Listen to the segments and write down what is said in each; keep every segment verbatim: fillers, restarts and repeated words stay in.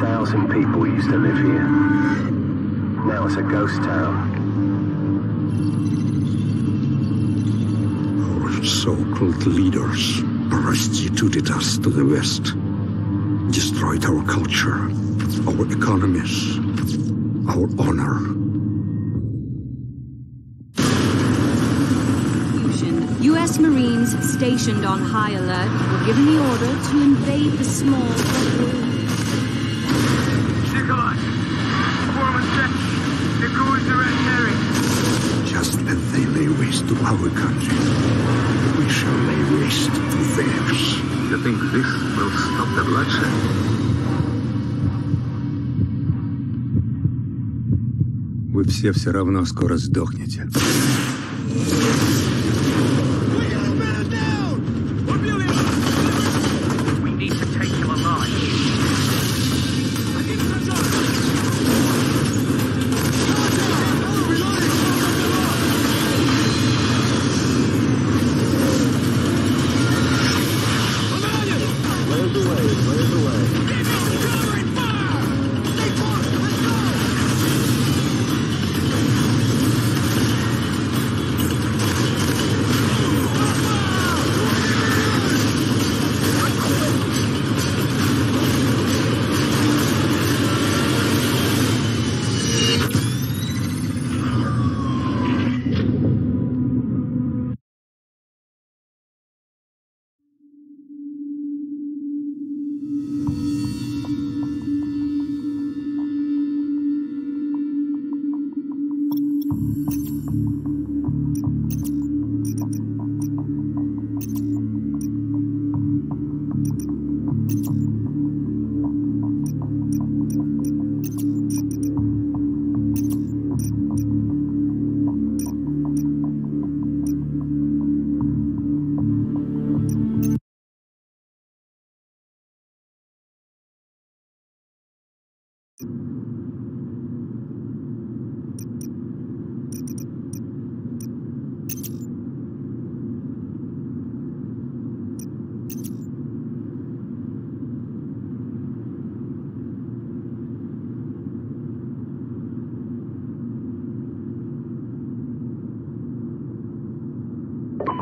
thousand people used to live here. Now it's a ghost town. Our so-called leaders prostituted us to the West, destroyed our culture, our economies, our honor. U S Marines stationed on high alert were given the order to invade the small Nikolai, form a section. The coup is the red herring. Just as they lay waste to our country, we shall lay waste to theirs. You think this will stop the bloodshed? Вы все все равно скоро сдохнете.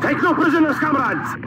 Take no prisoners, comrades!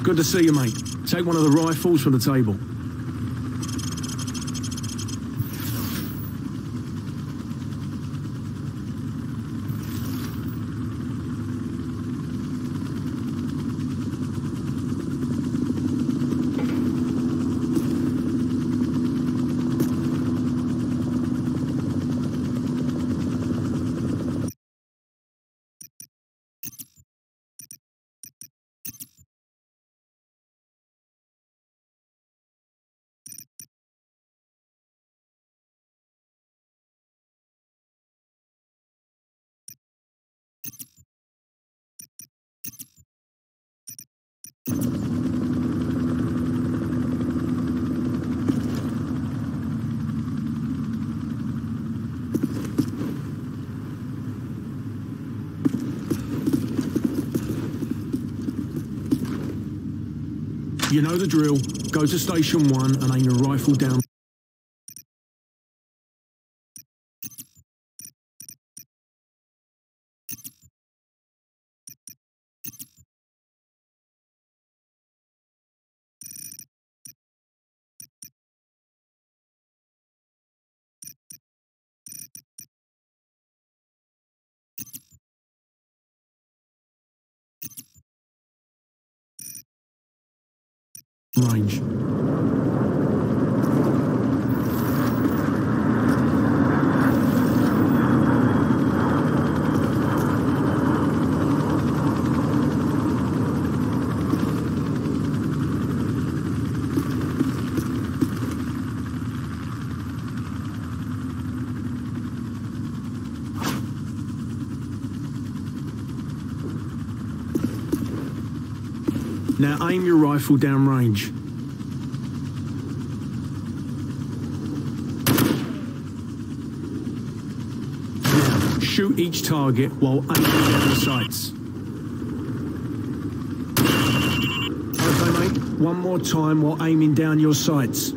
Good to see you, mate. Take one of the rifles from the table. You know the drill. Go to station one and aim your rifle down. Range. Now aim your rifle downrange. Now shoot each target while aiming at the sights. Okay, mate. One more time while aiming down your sights.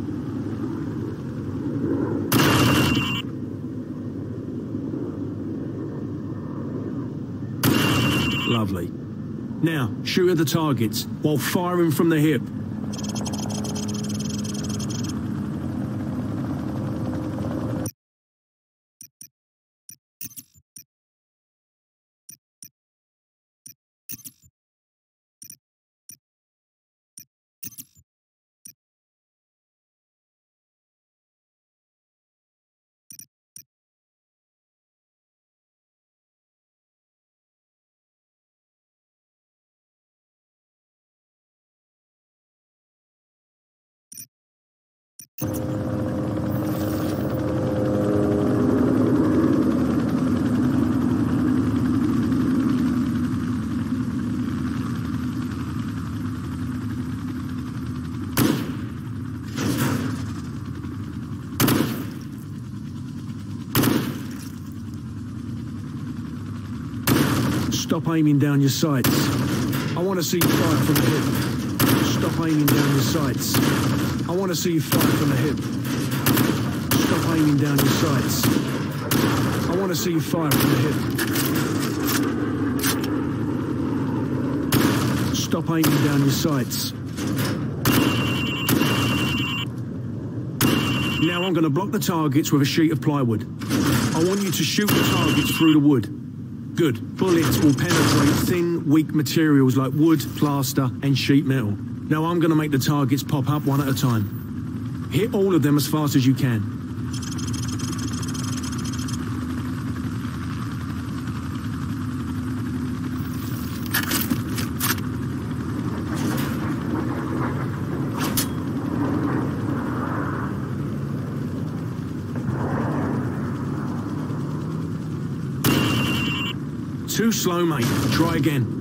Lovely. Now, shoot at the targets while firing from the hip. Stop aiming down your sights. I want to see you fire from the hip. Stop aiming down your sights. I want to see you fire from the hip. Stop aiming down your sights. I want to see you fire from the hip. Stop aiming down your sights. Now I'm going to block the targets with a sheet of plywood. I want you to shoot the targets through the wood. Good. Bullets will penetrate thin, weak materials like wood, plaster and sheet metal. Now I'm going to make the targets pop up one at a time. Hit all of them as fast as you can. Too slow, mate. Try again.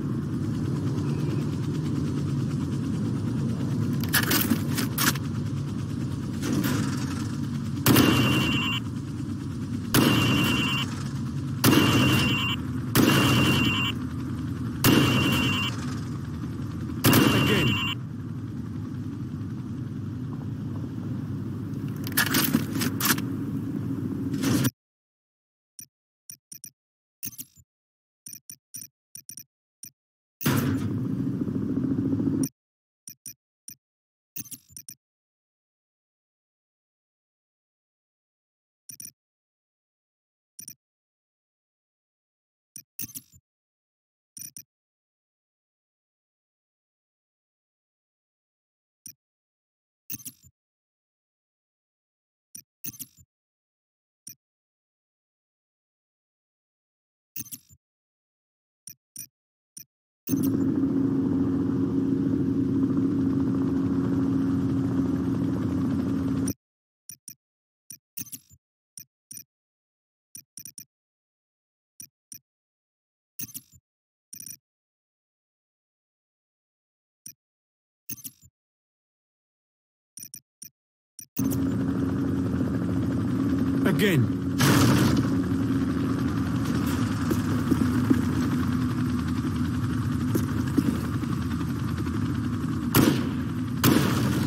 Again. Again.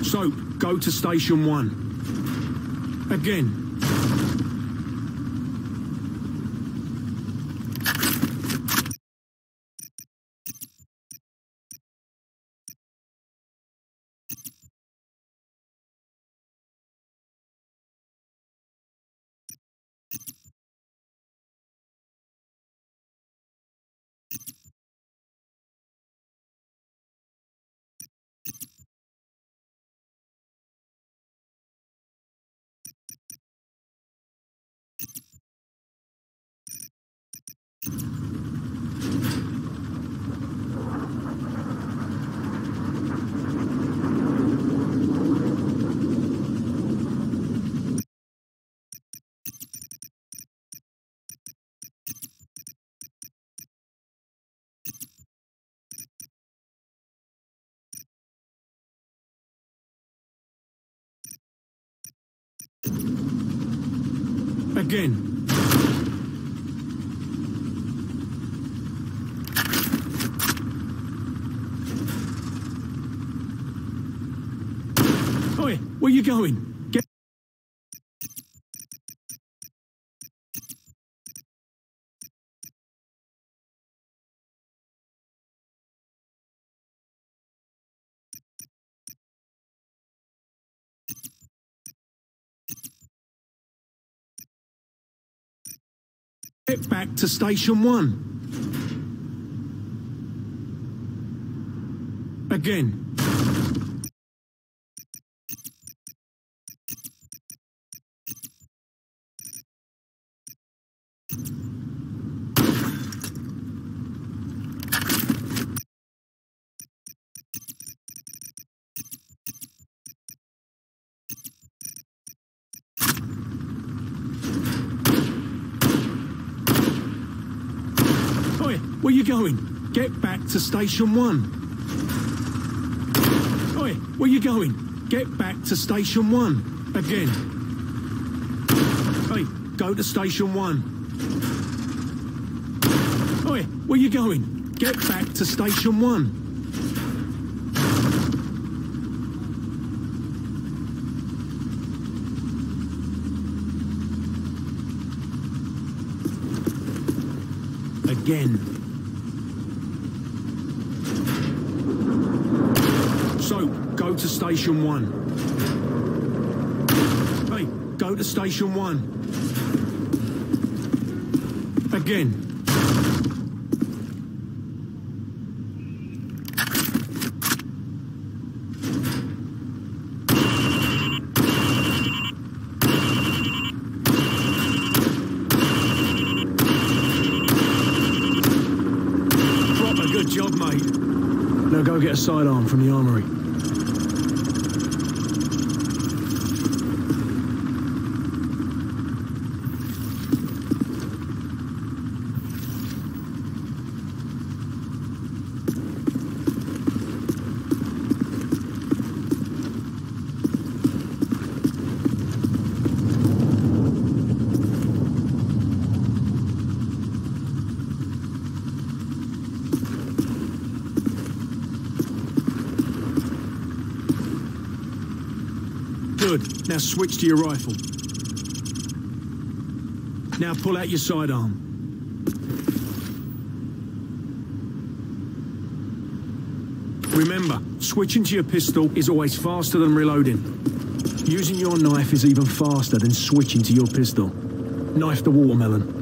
Soap, go to station one. Again. Again. Where are you going? Get Get back to station one. Again. Where are you going? Get back to station one. Oi, where are you going? Get back to station one. Again. Hey, go to station one. Oi, where are you going? Get back to station one. Again. Soap, go to station one. Hey, Go to station one. Again. Proper good job, mate. Now go get a sidearm from the armory. Good. Now switch to your rifle. Now pull out your sidearm. Remember, switching to your pistol is always faster than reloading. Using your knife is even faster than switching to your pistol. Knife the watermelon.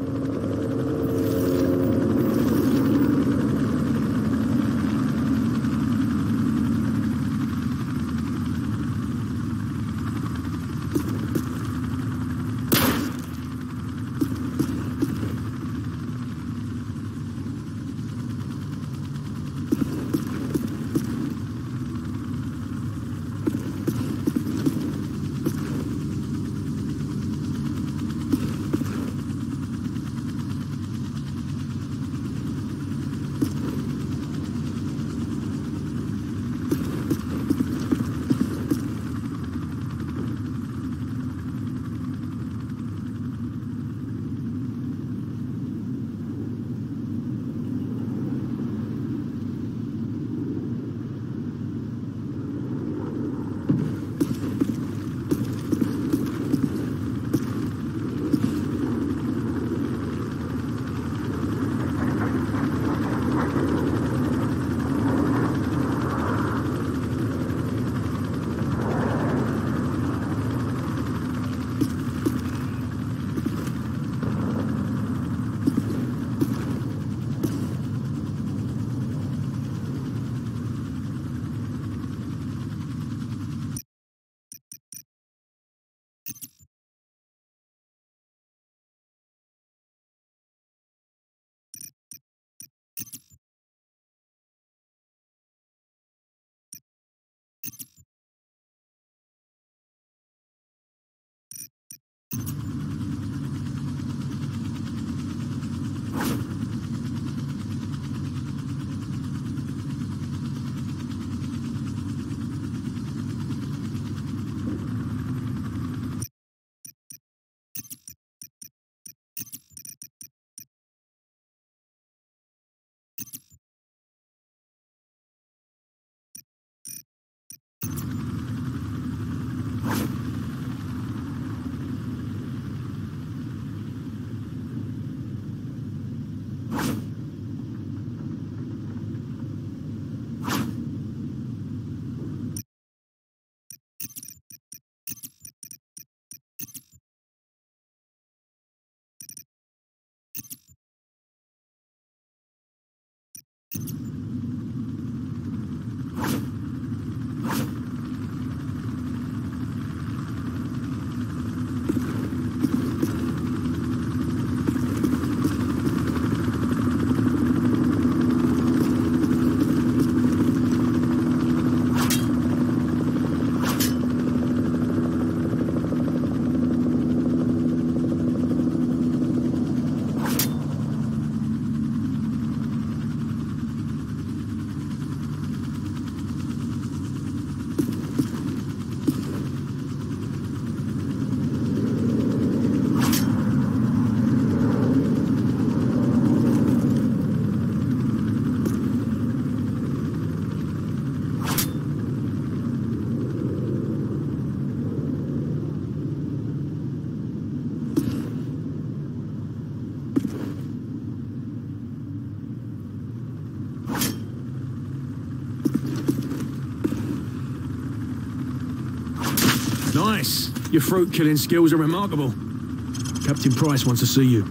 Nice. Your fruit-killing skills are remarkable. Captain Price wants to see you.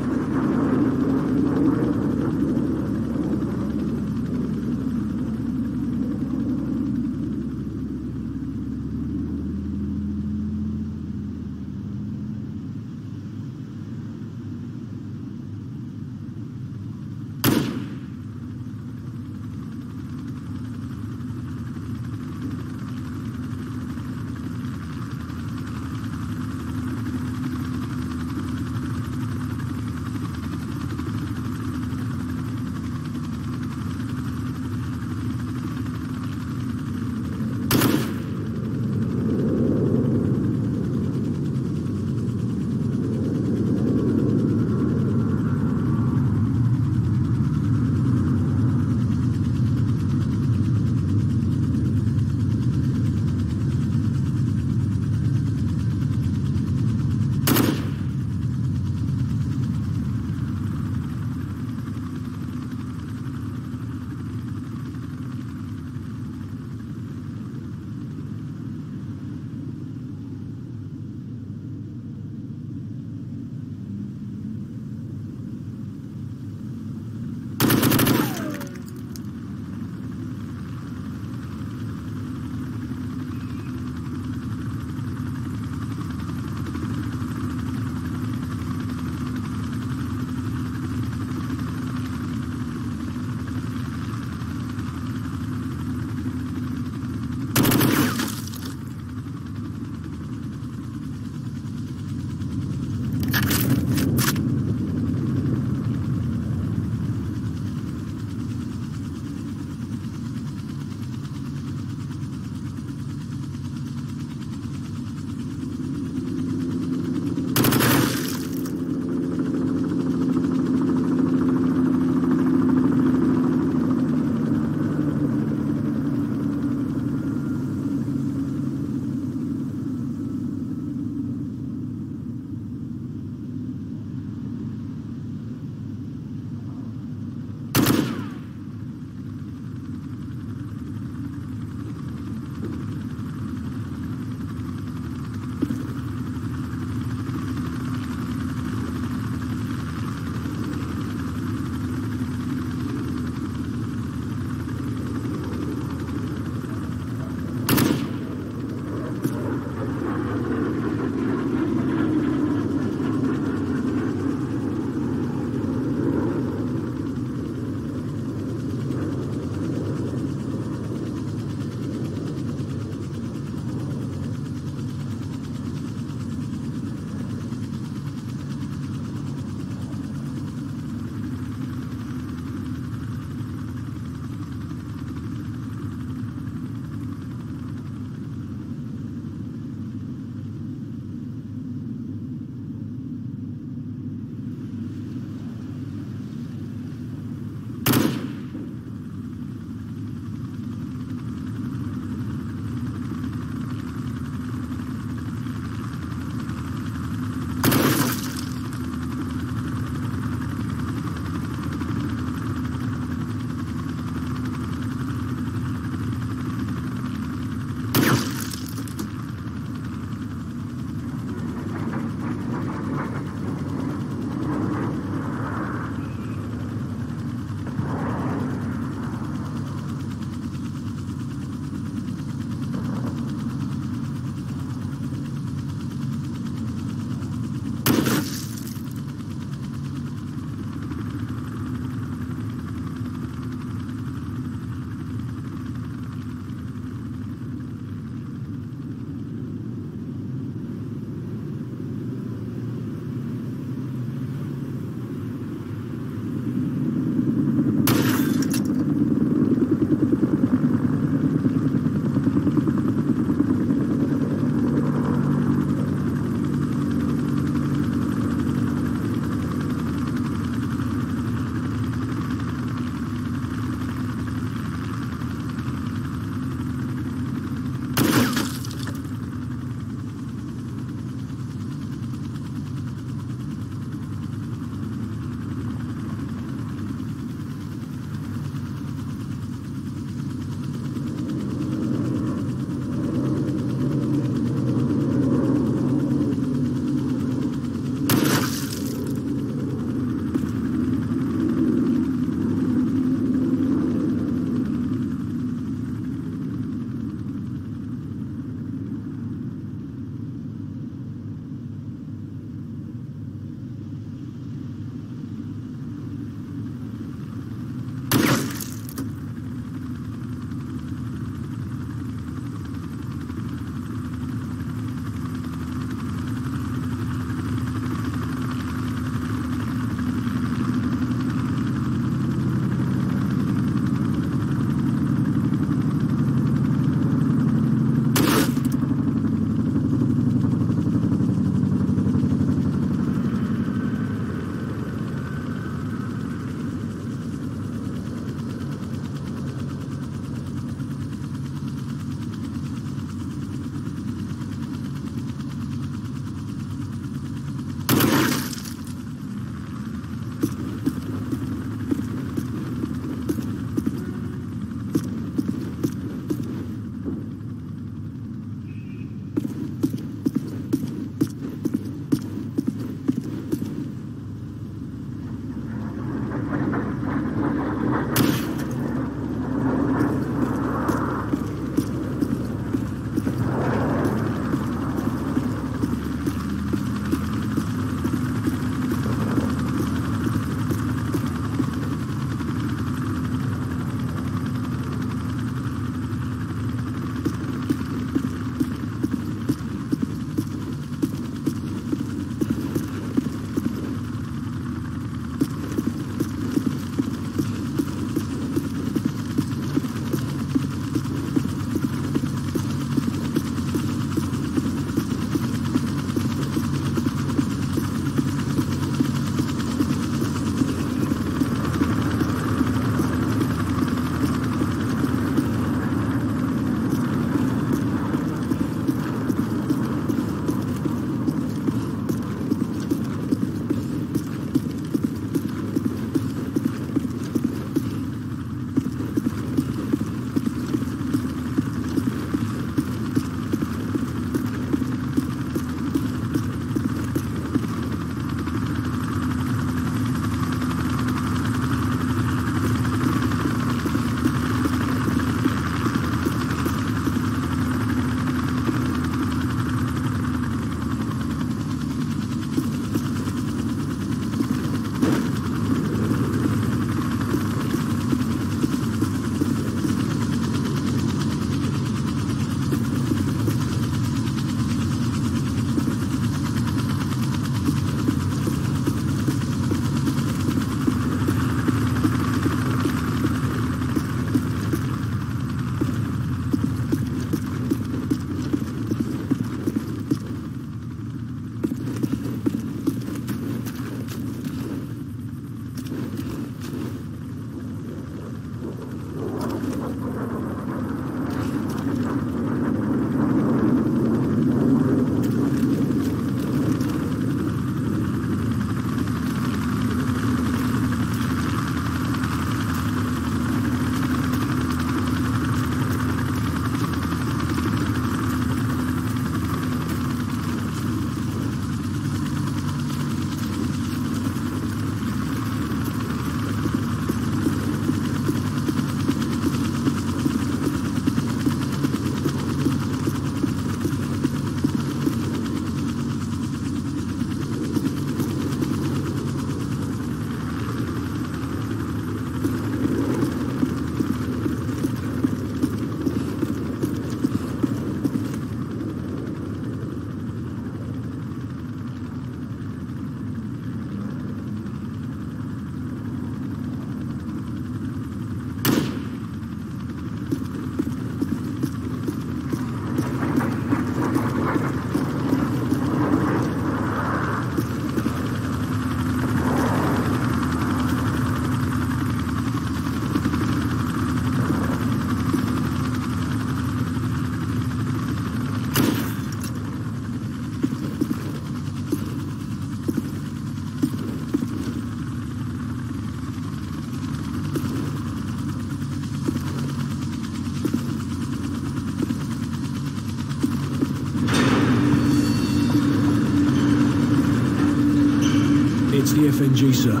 It's the F N G, sir.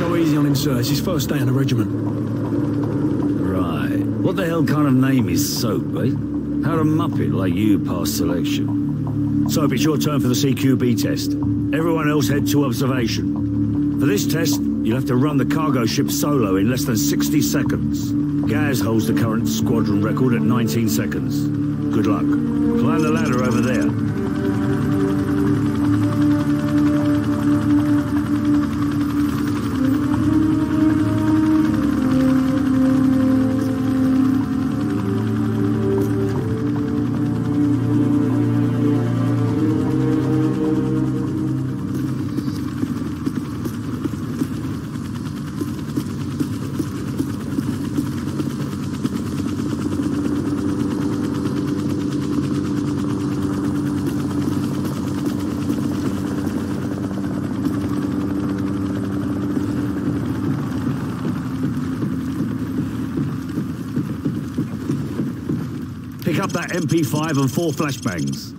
Go easy on him, sir. It's his first day in the regiment. Right. What the hell kind of name is Soap, eh? How'd a muppet like you pass selection? Soap, it's your turn for the C Q B test. Everyone else head to observation. For this test, you'll have to run the cargo ship solo in less than sixty seconds. Gaz holds the current squadron record at nineteen seconds. Good luck. Climb the ladder over there. Pick up that M P five and four flashbangs.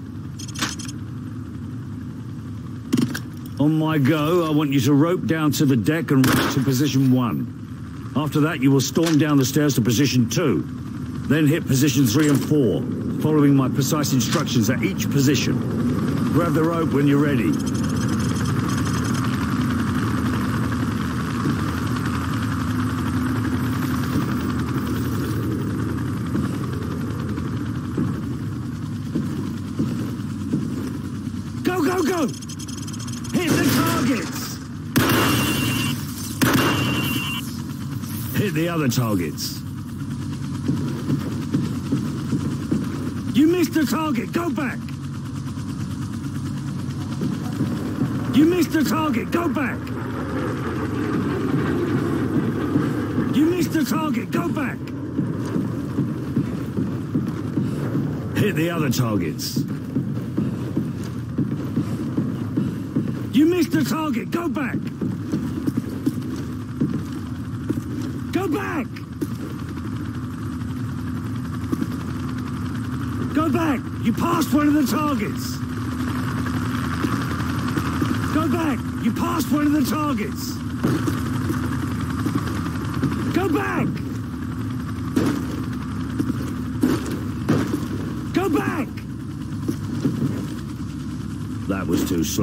On my go, I want you to rope down to the deck and rope to position one. After that, you will storm down the stairs to position two. Then hit position three and four, following my precise instructions at each position. Grab the rope when you're ready. Go, go! Hit the targets! Hit the other targets. You missed the target, go back! You missed the target, go back! You missed the target, go back! Hit the other targets. You missed the target! Go back! Go back! Go back! You passed one of the targets! Go back! You passed one of the targets! Go back! Go back! That was too slow.